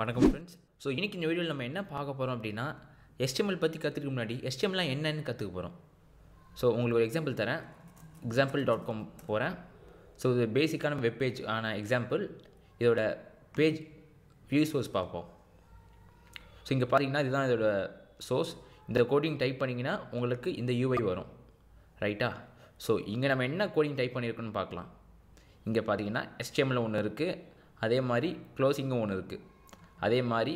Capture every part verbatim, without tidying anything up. வணக்கம் friends. So இன்றைக்கி இந்த வீடியோவில் நம்ம என்ன பார்க்க போகிறோம் அப்படின்னா, எஸ்டிஎம்எல் பற்றி கற்றுக்க முன்னாடி எஸ்டிஎம்எல்லாம் என்னென்னு கற்றுக்க போகிறோம். ஸோ உங்களுக்கு ஒரு எக்ஸாம்பிள் தரேன். எக்ஸாம்பிள் டாட் காம் போகிறேன். ஸோ இது பேசிக்கான வெப்பேஜ் ஆன எக்ஸாம்பிள். இதோட பேஜ் வியூ சோர்ஸ் பார்ப்போம். ஸோ இங்கே பார்த்தீங்கன்னா இதுதான் இதோட சோர்ஸ். இந்த கோடிங் டைப் பண்ணிங்கன்னா உங்களுக்கு இந்த யூஐ வரும், ரைட்டா? ஸோ இங்கே நம்ம என்ன கோடிங் டைப் பண்ணியிருக்கோன்னு பார்க்கலாம். இங்கே பார்த்தீங்கன்னா எஸ்டிஎம்எல் ஒன்று இருக்குது, அதே மாதிரி க்ளோசிங்கும் ஒன்று இருக்குது, அதே மாதிரி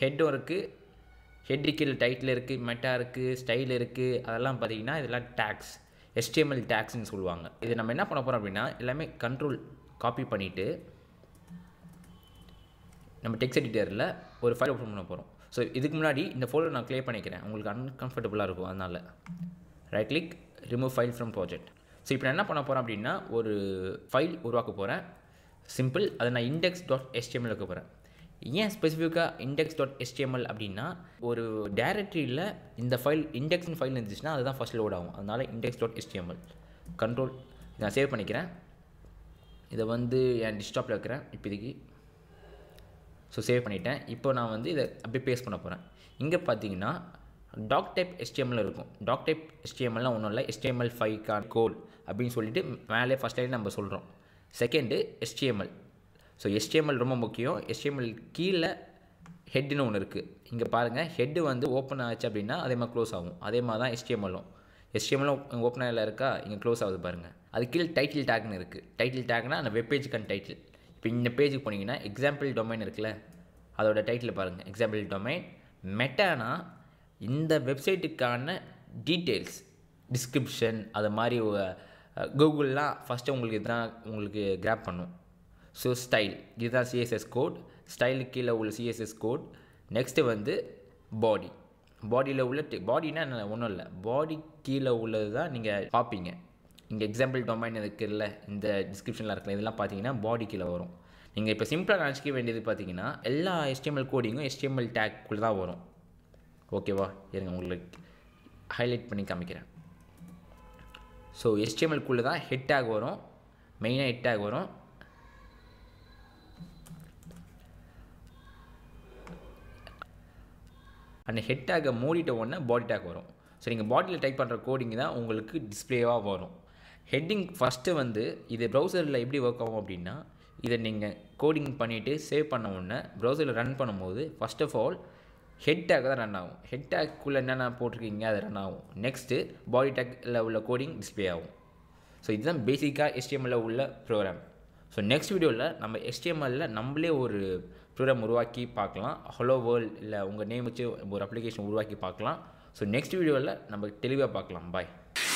ஹெட்டும் இருக்குது, ஹெட்டு கீழே டைட்டில் இருக்குது, மெட்டா இருக்குது, ஸ்டைல் இருக்குது. அதெல்லாம் பார்த்தீங்கன்னா இதெல்லாம் டேக்ஸ், எஸ்டிஎம்எல் டேக்ஸ்ன்னு சொல்லுவாங்க. இது நம்ம என்ன பண்ண போகிறோம் அப்படின்னா, எல்லாமே கண்ட்ரோல் காப்பி பண்ணிவிட்டு நம்ம டெக்ஸ்ட் எடிட்டரில் ஒரு ஃபைல் ஓப்பன் பண்ண போகிறோம். ஸோ இதுக்கு முன்னாடி இந்த ஃபோல்டர் நான் க்ளியர் பண்ணிக்கிறேன், உங்களுக்கு அன்கம்ஃபர்டபுளாக இருக்கும். அதனால் right click, remove file from project. So இப்போ நான் என்ன பண்ண போகிறேன் அப்படின்னா, ஒரு ஃபைல் உருவாக்க போகிறேன், சிம்பிள். அதை நான் இண்டெக்ஸ் டாட் எஸ்டிஎம்எல் வைக்க போகிறேன். ஏன் ஸ்பெசிஃபிக்காக இண்டெக்ஸ் டாட் எஸ்டிஎம்எல் அப்படின்னா, ஒரு டைரக்டரியில் இந்த ஃபைல் இண்டெக்ஸ்னு ஃபைல் இருந்துச்சுன்னா அதுதான் ஃபஸ்ட் லோட் ஆகும். அதனால் இண்டெக்ஸ் டாட் எஸ்டிஎம்எல் கண்ட்ரோல் நான் சேவ் பண்ணிக்கிறேன். இதை வந்து என் டிஸ்டாப்பில் வைக்கிறேன் இப்போதைக்கு. ஸோ சேவ் பண்ணிட்டேன். இப்போ நான் வந்து இதை அப்படியே பேஸ்ட் பண்ண போகிறேன். இங்கே பார்த்தீங்கன்னா டாக் டைப் எஸ்டிஎம்எல் இருக்கும். டாக் டைப் எஸ்டிஎம்எல்லாம் ஒன்றும் இல்லை, எஸ்டிஎம்எல் ஃபைவ்கான் கோல் அப்படின்னு சொல்லிட்டு மேலே ஃபஸ்ட் லைன் நம்ம சொல்கிறோம். Second STML. ஸோ எஸ்டிஎம்எல் ரொம்ப முக்கியம். எஸ்டிஎம்எல் கீழே ஹெட்டுன்னு ஒன்று இருக்குது. இங்கே பாருங்கள், ஹெட்டு வந்து ஓப்பன் ஆச்சு அப்படின்னா அதே மாதிரி க்ளோஸ் ஆகும். அதே மாதிரி தான் எஸ்டிஎம்எல்லும். எஸ்டிஎம்எலும் ஓப்பன் ஆகல இருக்கா, இங்கே க்ளோஸ் ஆகுது பாருங்கள். அது கீழே டைட்டில் டேக்னு இருக்குது. டைட்டில் டேக்னால் அந்த வெப்பேஜுக்கான டைட்டில். இப்போ இந்த பேஜுக்கு போனீங்கன்னா எக்ஸாம்பிள் டொமைன் இருக்குல்ல, அதோட டைட்டில் பாருங்கள், எக்ஸாம்பிள் டொமைன். மெட்டானா இந்த வெப்சைட்டுக்கான டீட்டெயில்ஸ், டிஸ்கிரிப்ஷன், அது மாதிரி கூகுள்லாம் ஃபஸ்ட்டு உங்களுக்கு இதுதான் உங்களுக்கு கிராப் பண்ணும். ஸோ ஸ்டைல், இதுதான் சிஎஸ்எஸ் கோட். ஸ்டைலுக்கு கீழே உள்ள சிஎஸ்எஸ் கோட். நெக்ஸ்ட்டு வந்து பாடி. பாடியில் உள்ள பாடினா ஒன்றும் இல்லை, பாடி கீழே உள்ளது தான் நீங்கள் பார்ப்பீங்க. இங்கே எக்ஸாம்பிள் டொமைன் இருக்குதுல்ல, இந்த டிஸ்கிரிப்ஷனில் இருக்கல, இதெல்லாம் பார்த்தீங்கன்னா பாடி கீழே வரும். நீங்கள் இப்போ சிம்பிளாக நினச்சிக்க வேண்டியது பார்த்தீங்கன்னா எல்லா எஸ்டிஎம்எல் கோடிங்கும் எஸ்டிஎம்எல் டேக்குள்ளே தான் வரும். ஓகேவா? இருங்க, உங்களுக்கு ஹைலைட் பண்ணி காமிக்கிறேன். ஸோ எஸ்டிஎம்எல்குள்ளே தான் ஹெட் டேக் வரும், மெயினாக ஹெட் டேக் வரும். அந்த ஹெட் டேக்கை மூடிட்ட உடனே பாடி டேக் வரும். ஸோ நீங்கள் பாடியில் டைப் பண்ணுற கோடிங் தான் உங்களுக்கு டிஸ்பிளேவாக வரும். ஹெட்டிங் ஃபஸ்ட்டு வந்து இது ப்ரௌசரில் எப்படி ஒர்க் ஆகும் அப்படின்னா, இதை நீங்கள் கோடிங் பண்ணிவிட்டு சேவ் பண்ண உடனே ப்ரௌசரில் ரன் பண்ணும்போது first of all head tag தான் ரன் ஆகும். ஹெட் டேக்குள்ளே என்னென்ன போட்டிருக்கீங்க அது ரன் ஆகும். நெக்ஸ்ட்டு பாடி டேக்கில் உள்ள கோடிங் டிஸ்பிளே ஆகும். ஸோ இதுதான் பேசிக்காக எஸ்டிஎம்எல்லில் உள்ள ப்ரோக்ராம். ஸோ நெக்ஸ்ட் வீடியோவில் நம்ம எஸ்டிஎம்எல்லில் நம்மளே ஒரு ப்ரோக்ராம் உருவாக்கி பார்க்கலாம். ஹலோ வேர்ல்டு இல்லை உங்கள் நேம் வச்சு ஒரு அப்ளிகேஷன் உருவாக்கி பார்க்கலாம். ஸோ நெக்ஸ்ட் வீடியோவில் நம்ம தெளிவாக பார்க்கலாம். பாய்.